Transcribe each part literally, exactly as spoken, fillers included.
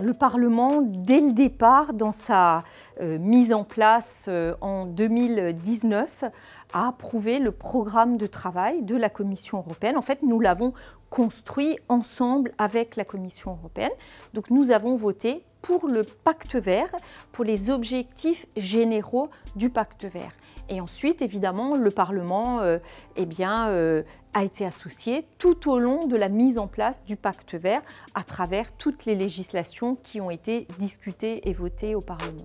Le Parlement, dès le départ, dans sa euh, mise en place euh, en deux mille dix-neuf, a approuvé le programme de travail de la Commission européenne. En fait, nous l'avons construit ensemble avec la Commission européenne. Donc, nous avons voté pour le Pacte vert, pour les objectifs généraux du Pacte vert. Et ensuite, évidemment, le Parlement euh, eh bien, euh, a été associé tout au long de la mise en place du Pacte vert à travers toutes les législations qui ont été discutées et votées au Parlement.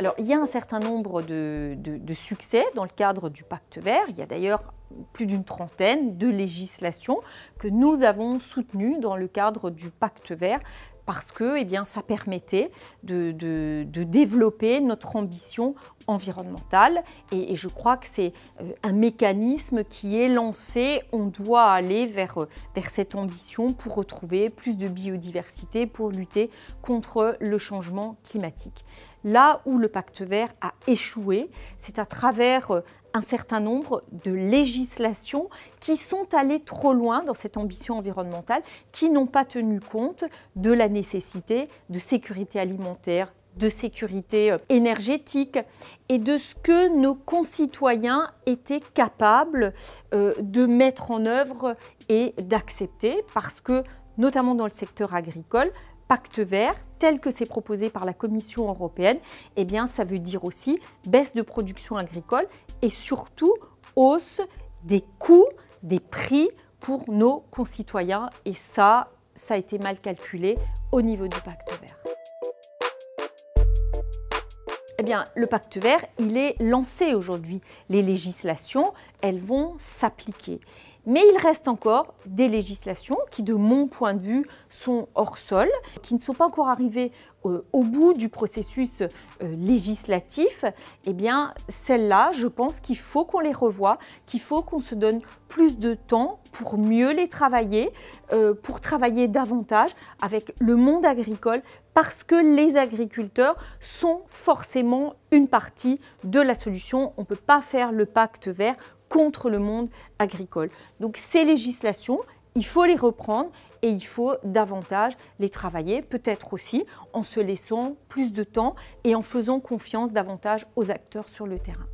Alors, il y a un certain nombre de, de, de succès dans le cadre du Pacte vert. Il y a d'ailleurs plus d'une trentaine de législations que nous avons soutenues dans le cadre du Pacte vert, parce que eh bien, ça permettait de, de, de développer notre ambition environnementale. Et, et je crois que c'est un mécanisme qui est lancé. On doit aller vers, vers cette ambition pour retrouver plus de biodiversité, pour lutter contre le changement climatique. Là où le Pacte vert a échoué, c'est à travers un certain nombre de législations qui sont allées trop loin dans cette ambition environnementale, qui n'ont pas tenu compte de la nécessité de sécurité alimentaire, de sécurité énergétique et de ce que nos concitoyens étaient capables de mettre en œuvre et d'accepter, parce que, notamment dans le secteur agricole, Pacte vert, tel que c'est proposé par la Commission européenne, eh bien, ça veut dire aussi baisse de production agricole et surtout hausse des coûts, des prix pour nos concitoyens. Et ça, ça a été mal calculé au niveau du Pacte vert. Eh bien, le Pacte vert, il est lancé aujourd'hui. Les législations, elles vont s'appliquer. Mais il reste encore des législations qui, de mon point de vue, sont hors sol, qui ne sont pas encore arrivées euh, au bout du processus euh, législatif. Eh bien, celles-là, je pense qu'il faut qu'on les revoie, qu'il faut qu'on se donne plus de temps pour mieux les travailler, euh, pour travailler davantage avec le monde agricole, parce que les agriculteurs sont forcément une partie de la solution. On ne peut pas faire le Pacte vert contre le monde agricole. Donc ces législations, il faut les reprendre et il faut davantage les travailler, peut-être aussi en se laissant plus de temps et en faisant confiance davantage aux acteurs sur le terrain.